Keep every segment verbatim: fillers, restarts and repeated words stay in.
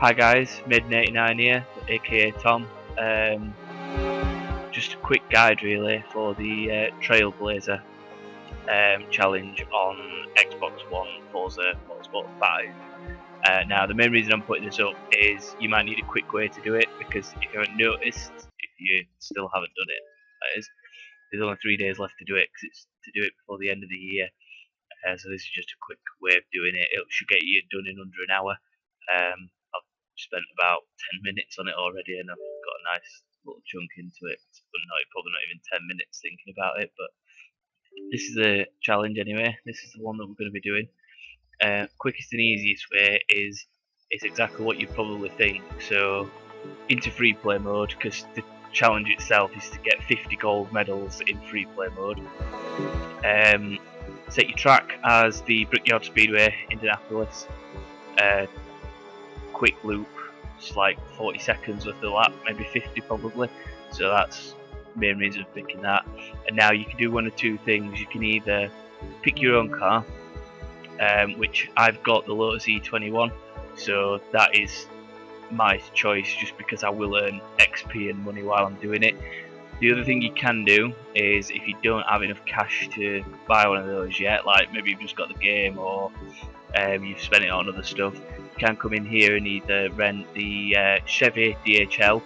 Hi guys, Made in eighty-nine here, aka Tom. Um, just a quick guide really for the uh, Trailblazer um, challenge on Xbox One Forza Motorsport five. Uh, now the main reason I'm putting this up is you might need a quick way to do it, because if you haven't noticed, if you still haven't done it, that is, there's only three days left to do it, because it's to do it before the end of the year. Uh, so this is just a quick way of doing it. It should get you done in under an hour. Um, spent about ten minutes on it already, and I've got a nice little chunk into it, but no, probably not even ten minutes thinking about it. But this is the challenge anyway. This is the one that we're going to be doing. Uh, quickest and easiest way is it's exactly what you probably think, so into free play mode, because the challenge itself is to get fifty gold medals in free play mode. Um, set your track as the Brickyard Speedway, Indianapolis. uh, Quick loop, it's like forty seconds worth of lap, maybe fifty probably. So that's the main reason for picking that. And now you can do one of two things. You can either pick your own car, um, which I've got the Lotus E twenty-one, so that is my choice, just because I will earn X P and money while I'm doing it. The other thing you can do is, if you don't have enough cash to buy one of those yet, like maybe you've just got the game or um, you've spent it on other stuff, you can come in here and either rent the uh, Chevy D H L,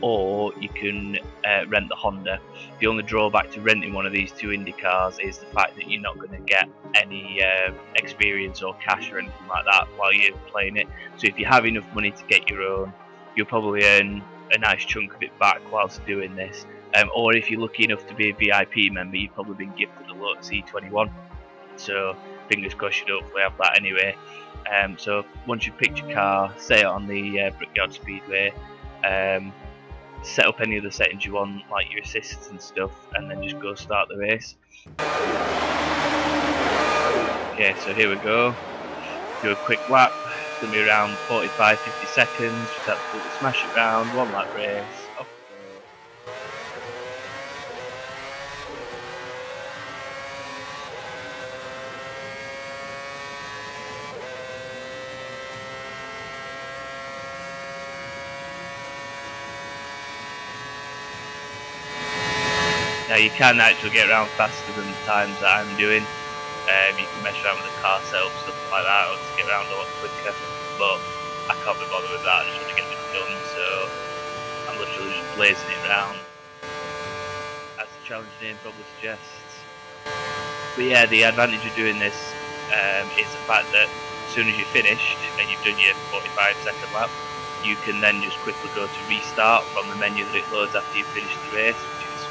or you can uh, rent the Honda. The only drawback to renting one of these two Indy cars is the fact that you're not going to get any uh, experience or cash or anything like that while you're playing it. So if you have enough money to get your own, you'll probably earn a nice chunk of it back whilst doing this. Um, or if you're lucky enough to be a V I P member, you've probably been gifted a Lotus E twenty-one, so fingers crossed you'd hopefully have that anyway. Um, so once you've picked your car, set it on the uh, Brickyard Speedway, um, set up any of the settings you want, like your assists and stuff, and then just go start the race. Okay, so here we go, do a quick lap. It's going to be around forty-five to fifty seconds, just absolutely smash it round, one lap race. Oh. Now you can actually get around faster than the times that I'm doing. Um, you can mess around with the car setup, stuff like that, or just get around a lot quicker, but I can't be bothered with that. I just want to get it done, so I'm literally just blazing it around, as the challenge name probably suggests. But yeah, the advantage of doing this um, is the fact that as soon as you're finished and you've done your forty-five second lap, you can then just quickly go to restart from the menu that it loads after you've finished the race, which is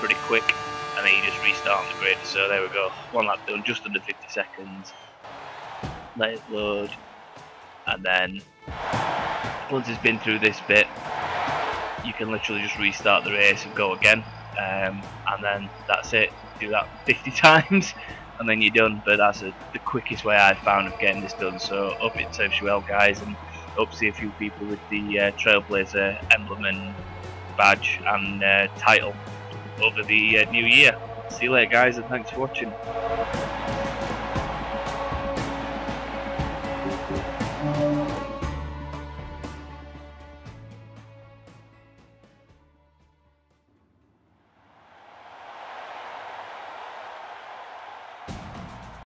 pretty quick. And then you just restart on the grid. So there we go, one lap done, just under fifty seconds. Let it load, and then once it's been through this bit, you can literally just restart the race and go again, um, and then that's it. Do that fifty times and then you're done. But that's a, the quickest way I've found of getting this done, so hope it serves you well guys, and hope to see a few people with the uh, Trailblazer emblem and badge and uh, title over the uh, new year. See you later guys, and thanks for watching.